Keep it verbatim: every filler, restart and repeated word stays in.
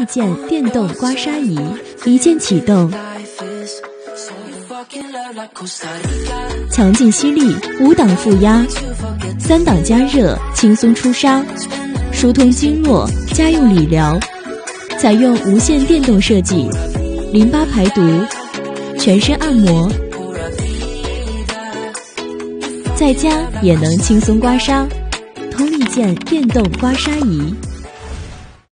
一键电动刮痧仪，一键启动，强劲犀利，五档负压，三档加热，轻松出痧，疏通经络，家用理疗，采用无线电动设计，淋巴排毒，全身按摩，在家也能轻松刮痧。通力健电动刮痧仪。